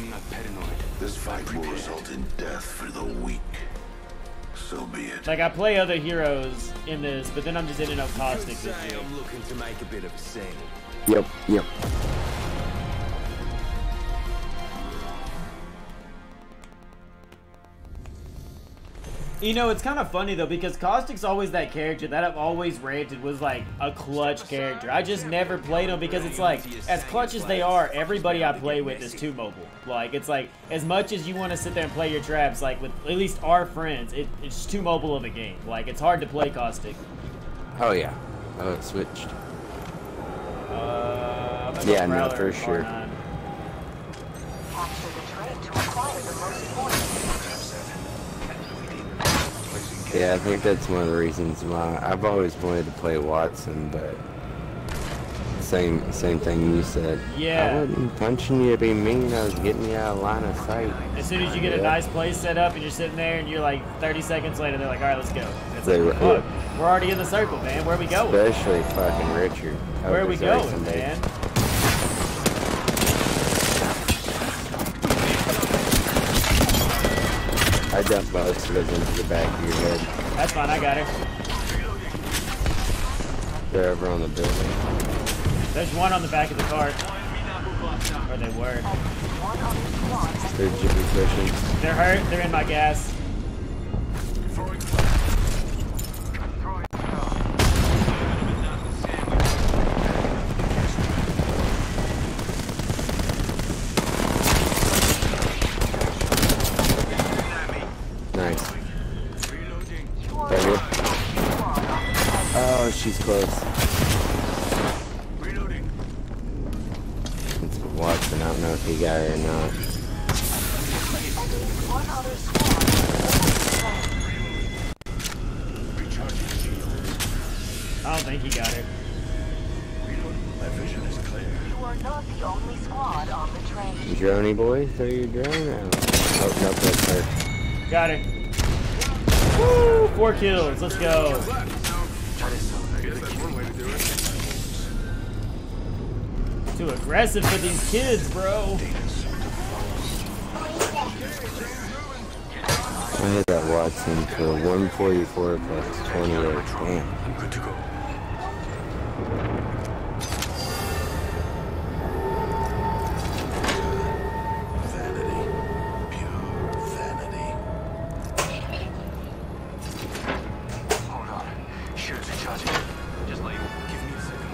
I'm not paranoid. This fight will result in death for the weak. So be it. Like, I play other heroes in this, but then I'm just ending up Caustic this year. I'm looking to make a bit of a scene. Yep, yep. You know, it's kind of funny though, because Caustic's always that character that I've always ranted was like a clutch character. I just never played him because it's like, as clutch as they are, everybody I play with is too mobile. Like, it's like, as much as you want to sit there and play your traps, like with at least our friends, it's too mobile of a game. Like, it's hard to play Caustic. Oh yeah. Oh, it switched. Yeah, no, for sure. Capture the train to acquire the most points. Yeah, I think that's one of the reasons why I've always wanted to play Watson, but same thing you said. Yeah. I wasn't punching you to be mean, I was getting you out of line of sight. As soon as you get a nice play set up and you're sitting there and you're like 30 seconds later, they're like, alright, let's go. It's like, look, we're already in the circle, man. Where are we going? Especially fucking Richard. Where are we going, man? I dumped most of it into the back of your head. That's fine, I got it. They're over on the building. There's one on the back of the cart. Or they were. They're jippy pushing. They're hurt, they're in my gas. She's close. Reloading. It's Watson. I don't know if he got her or not. I don't think he got her. My vision is clear. You are not the only squad on the train. Droney boy, throw your drone out. Oh, no, that's her. Got her. Woo! 4 kills. Let's go. Too aggressive for these kids, bro. I had that Watson for 144 plus 28. Damn. I'm good to go. Vanity. Pure vanity. Hold on. Shirts are charging. Just like, give me a second.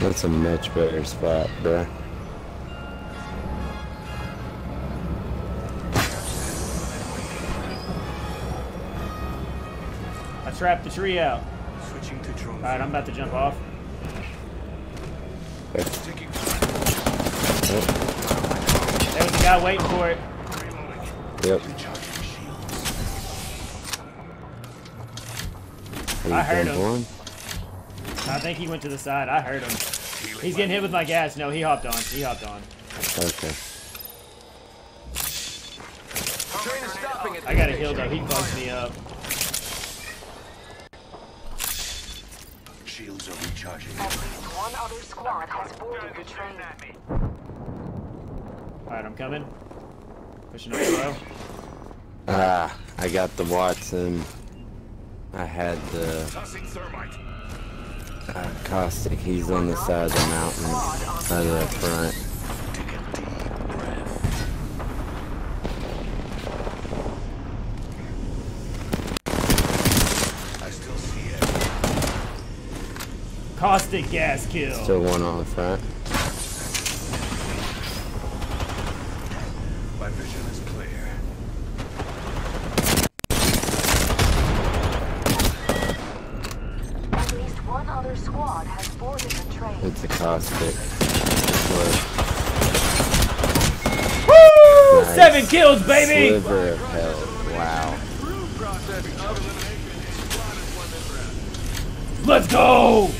That's a much better spot, bruh. I trapped the tree out. Switching to drone. Alright, I'm about to jump off. Okay. Oh. There was a guy waiting for it. Yep. I heard him. Born? I think he went to the side. I heard him. He's getting hit with my gas. No, he hopped on. He hopped on. Okay. I got a heal though. He fucked me up. Shields are recharging. At least one other squad has boarded the train. Alright, I'm coming. Pushing up slow. Ah, I got the Watson. I had the Caustic. He's on the side of the mountain, side of the front. I still see it. Caustic gas kill. Still one on the front. My vision is clear. Squad has boarded the train. It's a Caustic. Woo! Nice. 7 kills, baby! Sliver of hell. Wow. Let's go!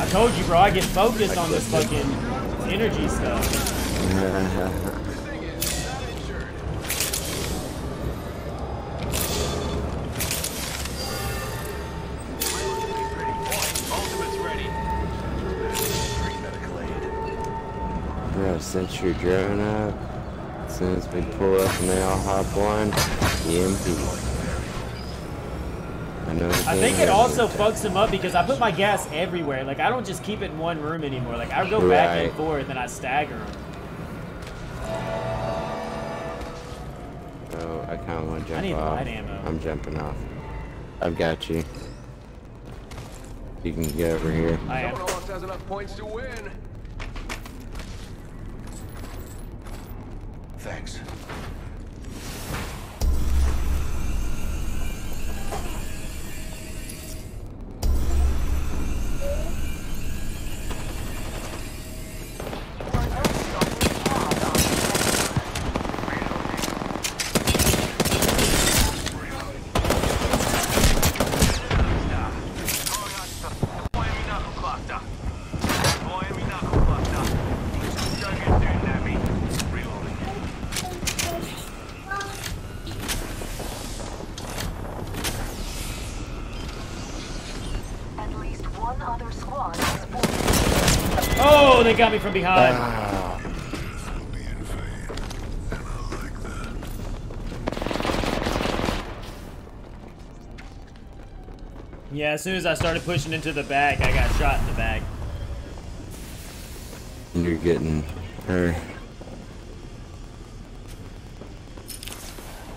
I told you, bro, I get focused on this fucking energy stuff. a sentry drone up. As soon as we pull up and they all hop on, EMP. I think it also fucks them up because I put my gas everywhere. Like, I don't just keep it in one room anymore. Like, I go back and forth and I stagger them. So, I kind of want to jump off. I need light ammo. I'm jumping off. I've got you. You can get over here. I am. Someone else has enough points to win. Thanks. They got me from behind. Yeah, as soon as I started pushing into the back, I got shot in the back. You're getting her.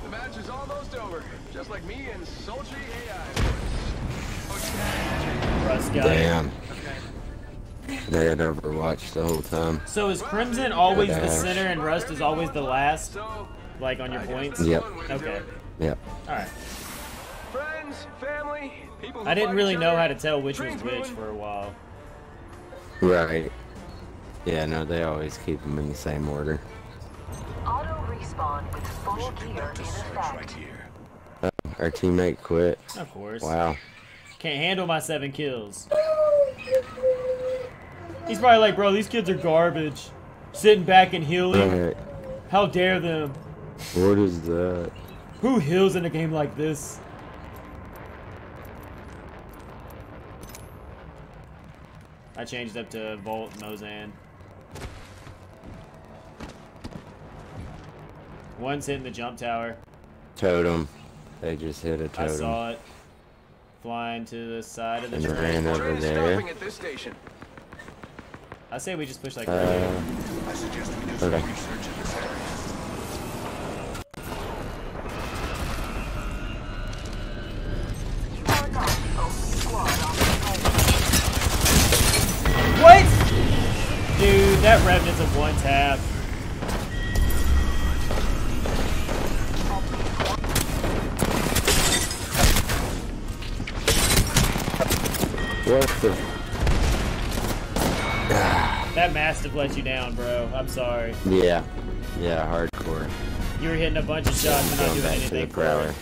The match is almost over. Just like me and Soldier AI. Rust got damn. They had Overwatch the whole time. So is Crimson always the center and Rust is always the last? Like on your points? Yep. Okay. Yep. Alright. I didn't really know how to tell which was which for a while. Right. Yeah, no, they always keep them in the same order. Auto respawn with full gear in effect. Our teammate quit. Of course. Wow. Can't handle my 7 kills. He's probably like, bro, these kids are garbage. Sitting back and healing. Right. How dare them? What is that? Who heals in a game like this? I changed up to Volt, Mozam. One's hitting the jump tower. Totem. They just hit a totem. I saw it. Flying to the side of the train. Ran over there. I say we just push like that. I suggest we do some research in this area. What? Dude, that remnants of one tap. What the? That Mastiff let you down, bro. I'm sorry. Yeah. Yeah, hardcore. You were hitting a bunch of shots and not doing anything. Prowler.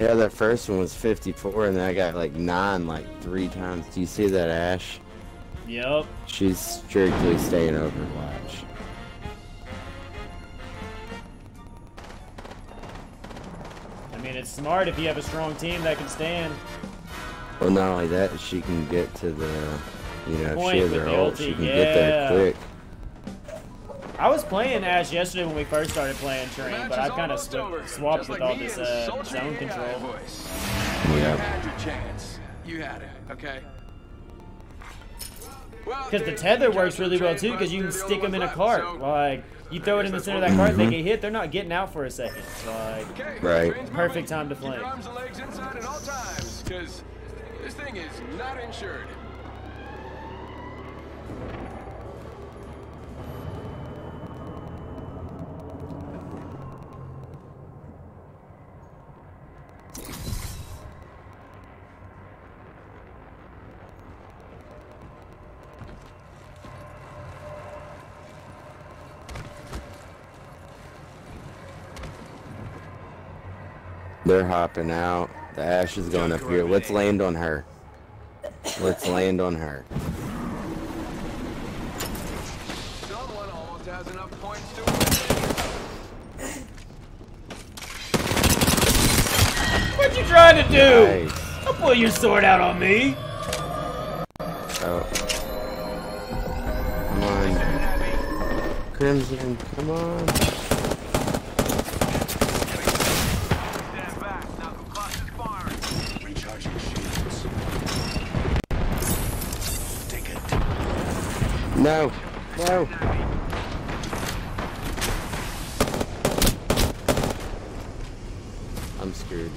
Yeah, that first one was 54, and then I got like 9 like 3 times. Do you see that, Ash? Yep. She's strictly staying Overwatch. I mean, it's smart if you have a strong team that can stand. Well, not only that, she can get to the... You know, if she has her ult, she can get there quick. I was playing Ash yesterday when we first started playing Train, but I kind of swapped with all this zone control. Yeah. You had it, okay? Because the tether works really well too, because you can stick them in a cart. Like, you throw it in the center of that cart, they get hit, they're not getting out for a second. Like, right. Perfect time to play. Because this thing is not insured. They're hopping out. The Ash is going up here. Let's land on her. Let's land on her. Someone almost has enough points to win. What you trying to do? Nice. Don't pull your sword out on me. Oh. Come on. Crimson, come on. Stand back, now the clock is firing. Recharging shields. Take it. No. No. I'm screwed.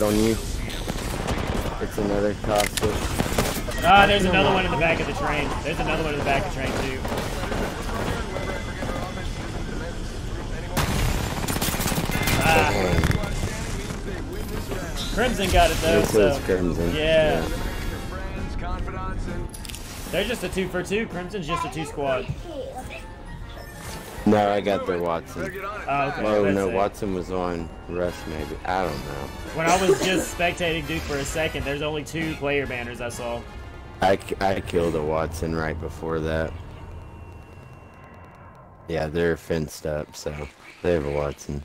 On you. It's another Caustic. Ah, there's another one in the back of the train. There's another one in the back of the train too. Ah. Crimson got it though. This is Crimson. Yeah. They're just a 2 for 2. Crimson's just a 2 squad. No, I got their Watson. Oh, okay. Oh no, Watson was on Rust maybe. I don't know. When I was just spectating Duke for a second, there's only 2 player banners I saw. I killed a Watson right before that. Yeah, they're fenced up, so they have a Watson.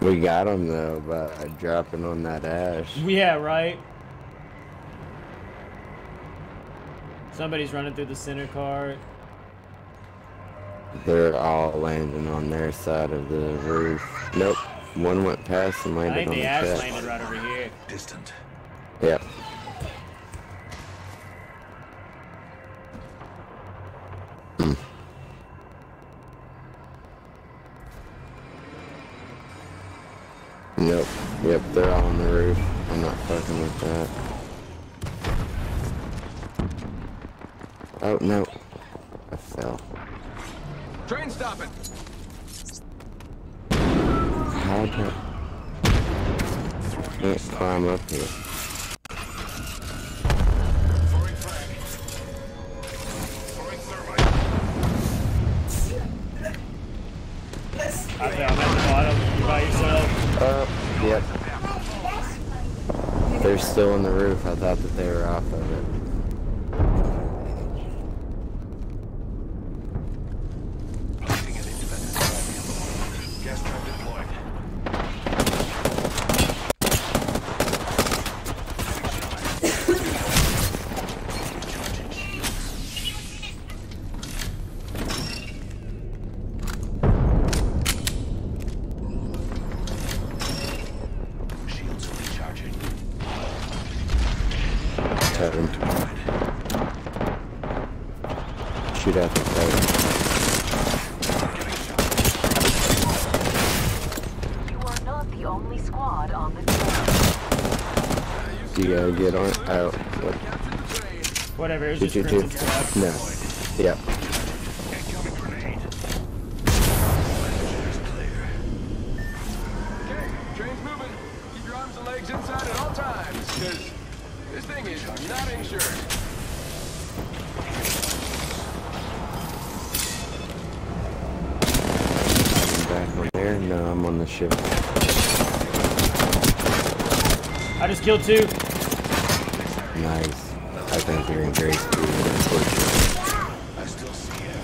We got him though by dropping on that Ash. Yeah, right. Somebody's running through the center car. They're all landing on their side of the roof. Nope, one went past and landed on the Ash. I think the Ash landed right over here. Distant. Yep. Yep, yep, they're all on the roof. I'm not fucking with that. Oh, no. I fell. Train stopping! How do I can't climb up here? Still on the roof. I thought that they were off of it. Gas trap deployed. Shields recharging. Shoot out the plane. You are not the only squad on the train. You gotta get on out. What? Whatever, it was just Crimson squad. No. Yep. Yeah. I just killed 2. Nice. I think they're in great speed. I still see it.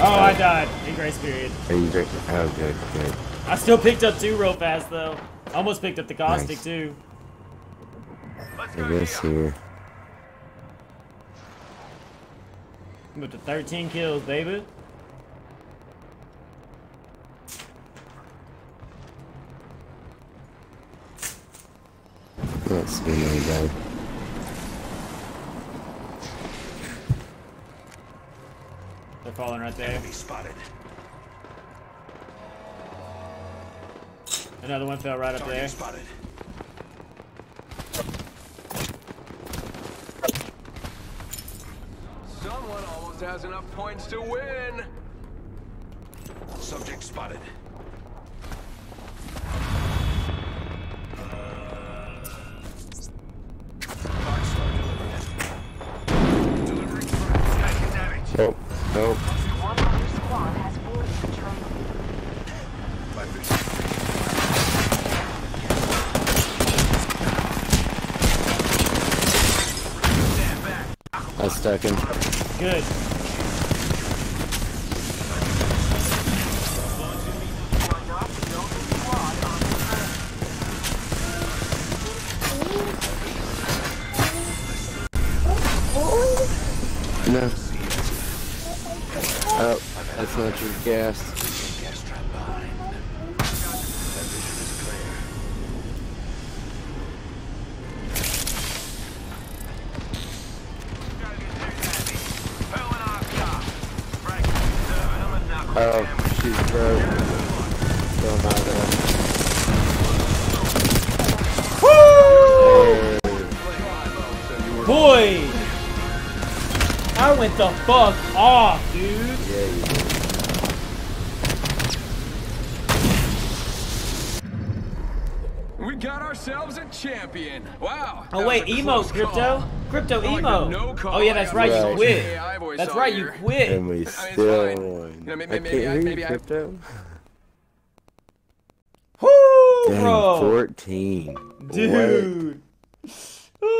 Oh, I died in grace period. Are you great? Oh, good, good. I still picked up 2 real fast though. Almost picked up the Caustic too. I guess here. I'm up to 13 kills, baby. Let's see another guy. They're falling right there. Enemy spotted. Another one fell right up there. Spotted. Someone almost has enough points to win. Subject spotted. Oh, no. One other squad has boarded the train. I stuck him. Good. No. Oh, that's not your gas. Oh, she's broke. Don't matter. I went the fuck off, dude. Yeah, you did. We got ourselves a champion. Wow. Oh wait, Emo Crypto. Crypto Emo. Oh yeah, that's right. You quit. That's right. You quit. And we still won. Maybe Crypto. Whoo, bro. 14. Dude. What?